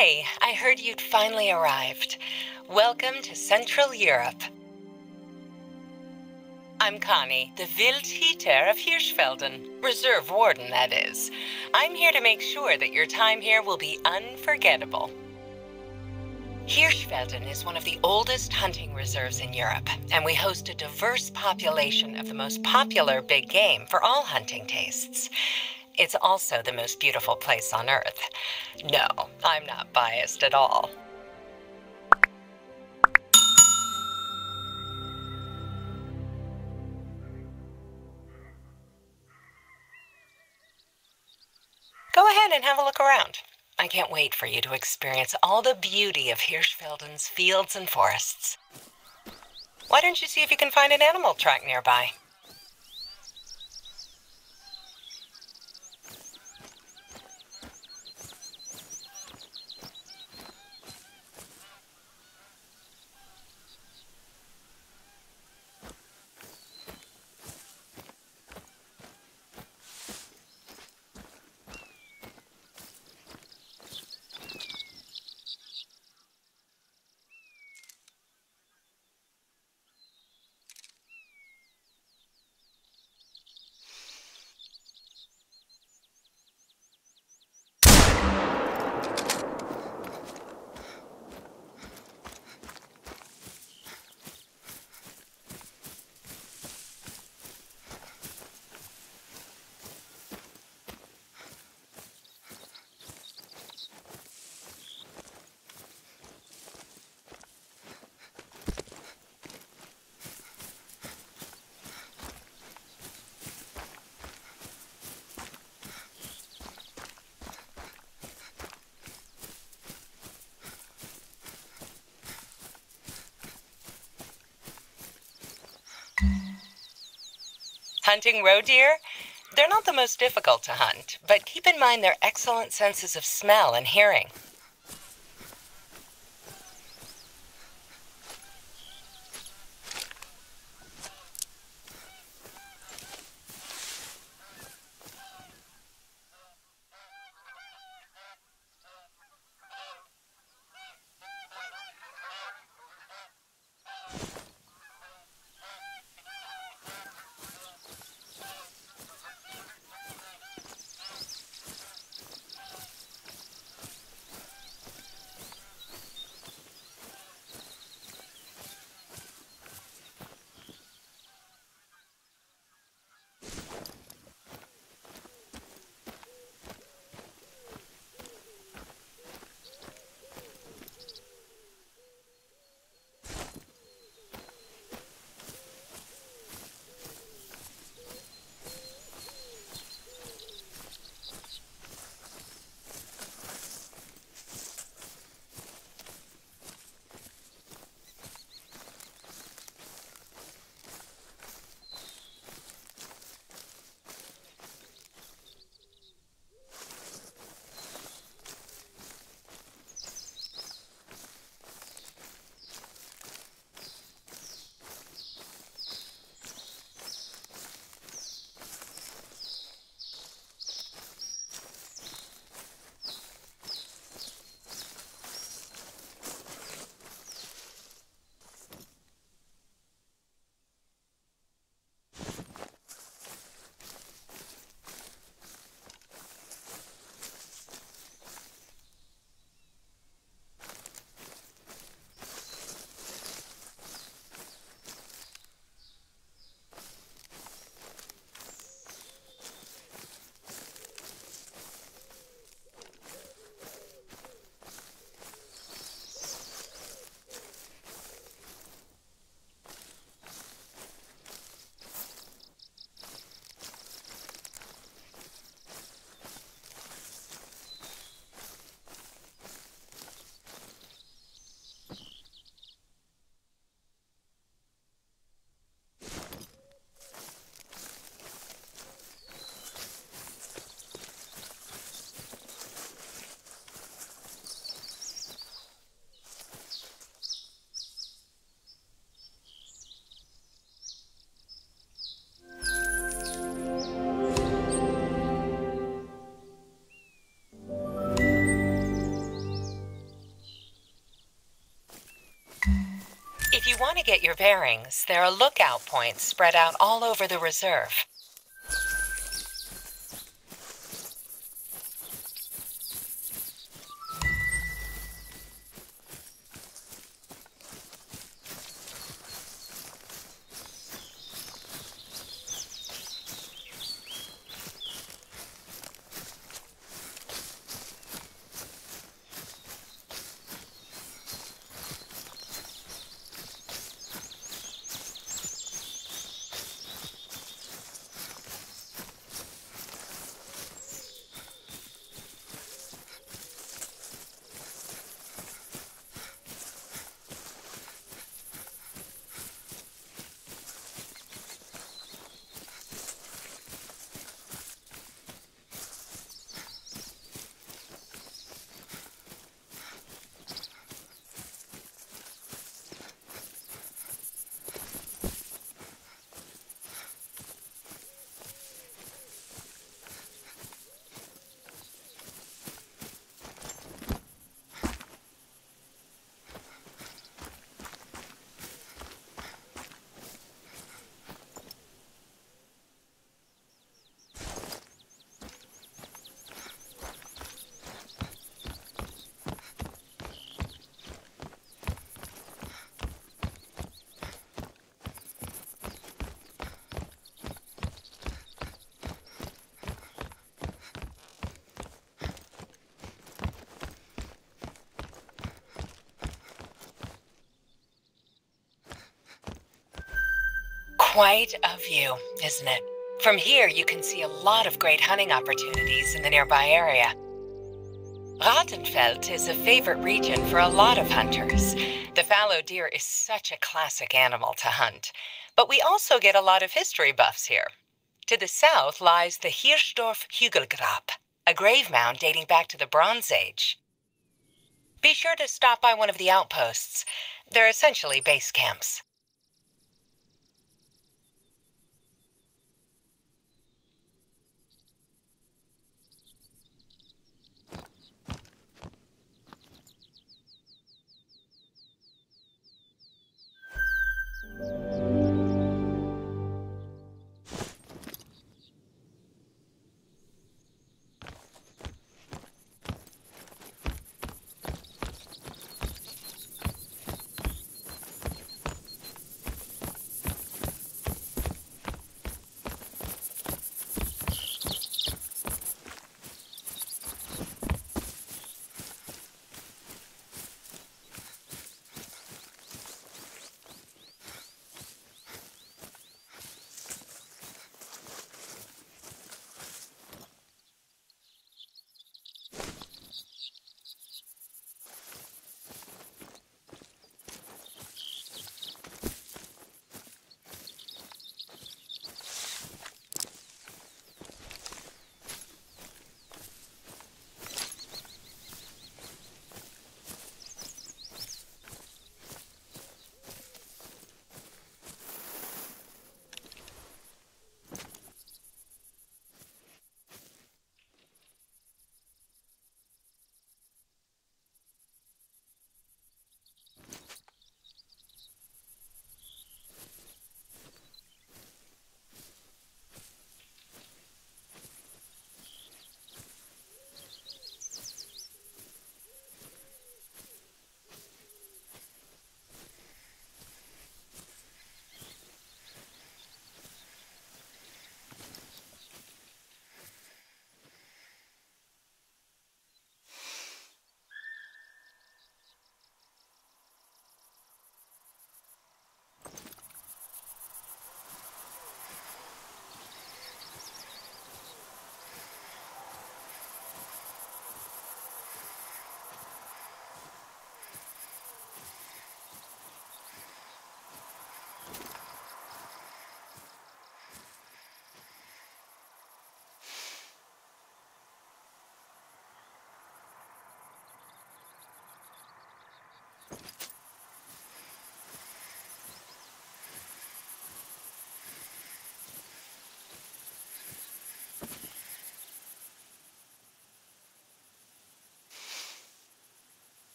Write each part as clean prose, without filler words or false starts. Hi, I heard you'd finally arrived. Welcome to Central Europe. I'm Connie, the Wildhüter of Hirschfelden, Reserve Warden, that is. I'm here to make sure that your time here will be unforgettable. Hirschfelden is one of the oldest hunting reserves in Europe, and we host a diverse population of the most popular big game for all hunting tastes. It's also the most beautiful place on Earth. No, I'm not biased at all. Go ahead and have a look around. I can't wait for you to experience all the beauty of Hirschfelden's fields and forests. Why don't you see if you can find an animal track nearby? Hunting roe deer? They're not the most difficult to hunt, but keep in mind their excellent senses of smell and hearing. get your bearings, there are lookout points spread out all over the reserve. Quite a view, isn't it? From here, you can see a lot of great hunting opportunities in the nearby area. Rattenfeld is a favorite region for a lot of hunters. The fallow deer is such a classic animal to hunt, but we also get a lot of history buffs here. To the south lies the Hirschdorf-Hügelgrab, a grave mound dating back to the Bronze Age. Be sure to stop by one of the outposts. They're essentially base camps.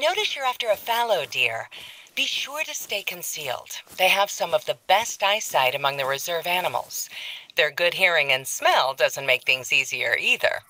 notice you're after a fallow deer. Be sure to stay concealed. They have some of the best eyesight among the reserve animals. Their good hearing and smell doesn't make things easier either.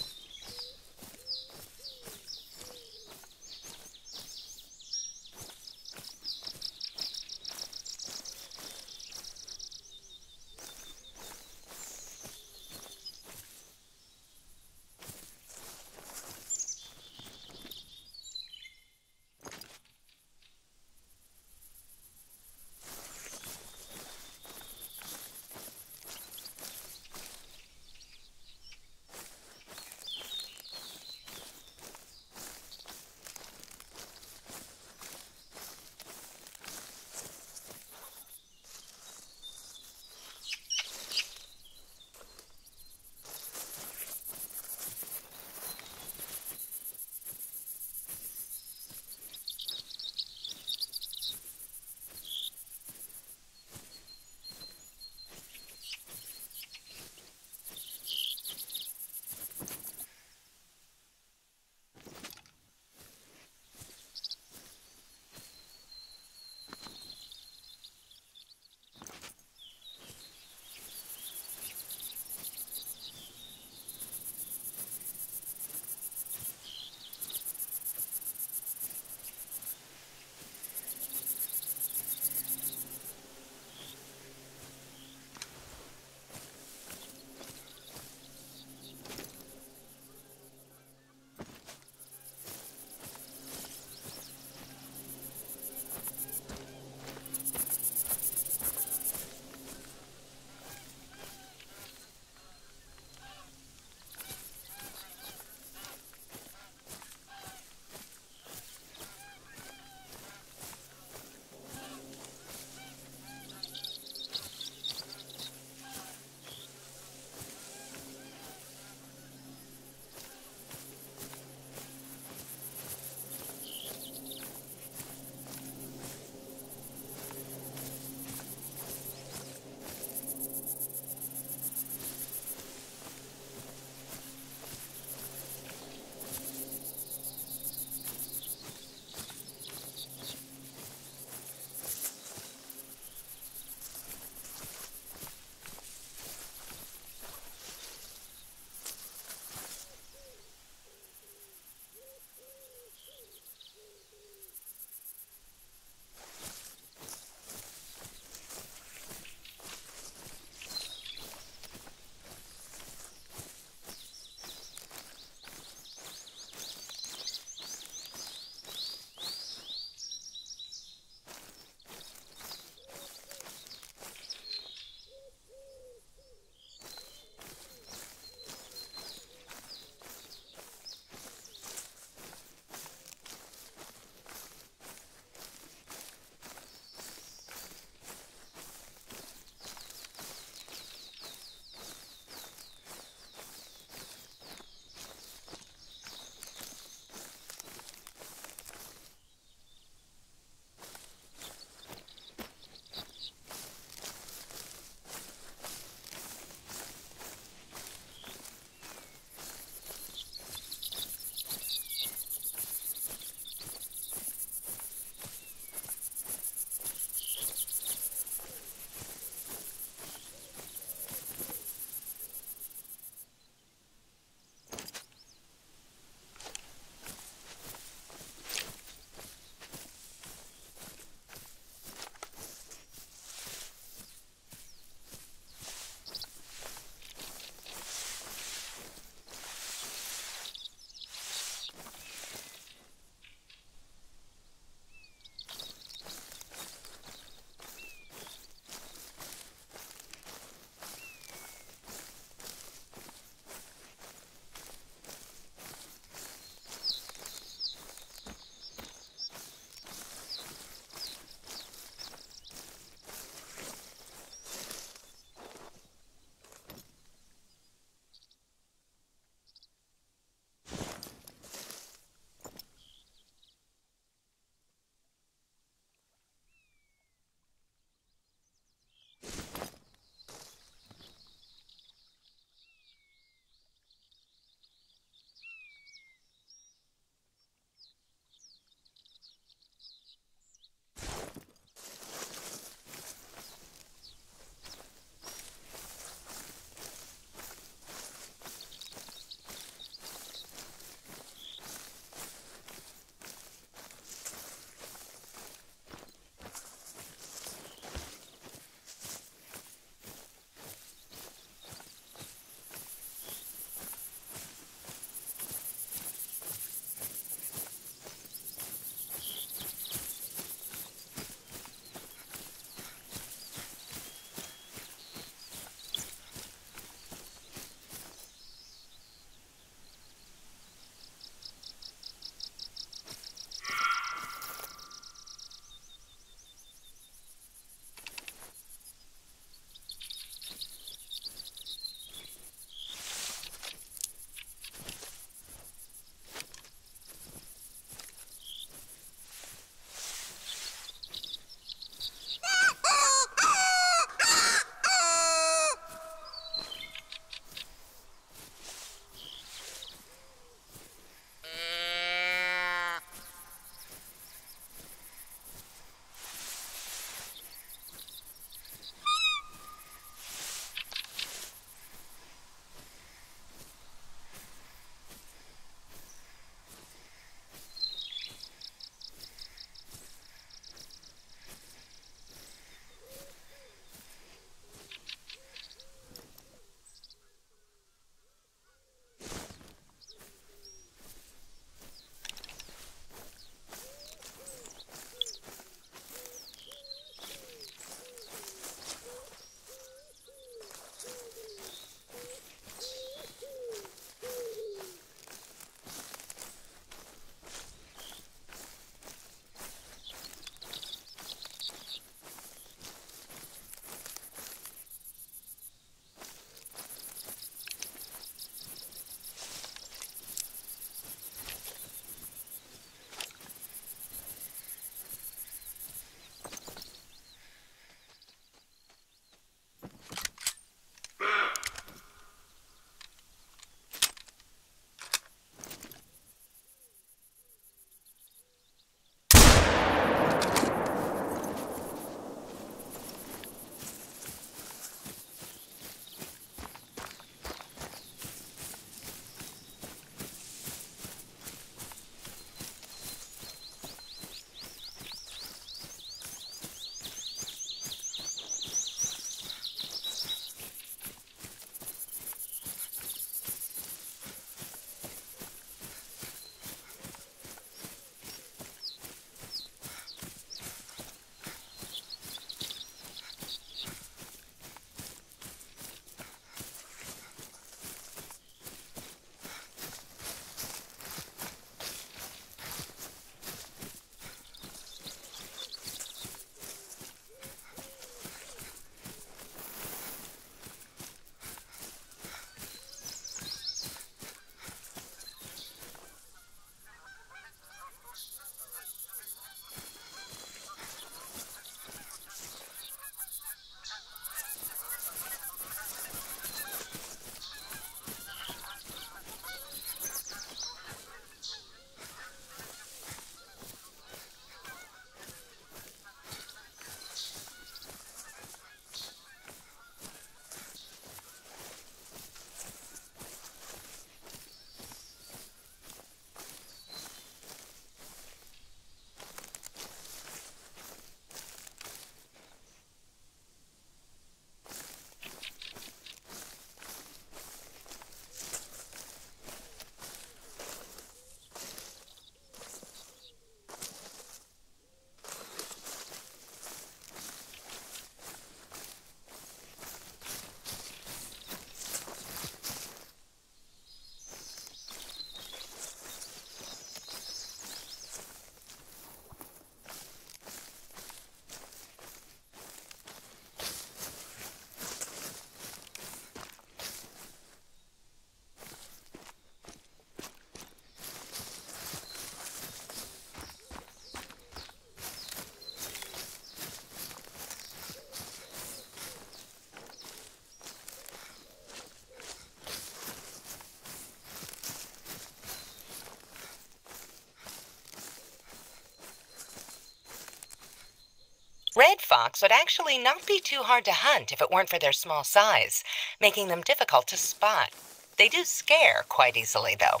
Red fox would actually not be too hard to hunt if it weren't for their small size, making them difficult to spot. They do scare quite easily, though.